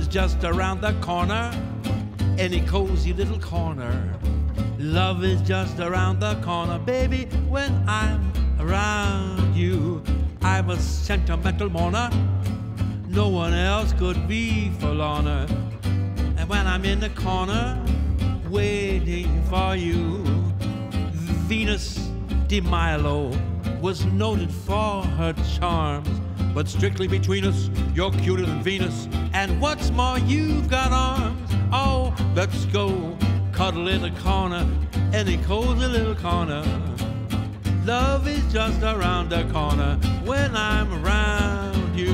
is just around the corner, any cozy little corner. Love is just around the corner, baby, when I'm around you. I'm a sentimental mourner, no one else could be for Lorna. And when I'm in the corner, waiting for you, Venus de Milo was noted for her charms. But strictly between us, you're cuter than Venus, and what's more, you've got arms. Oh, let's go cuddle in the corner, any cozy little corner. Love is just around the corner when I'm around you.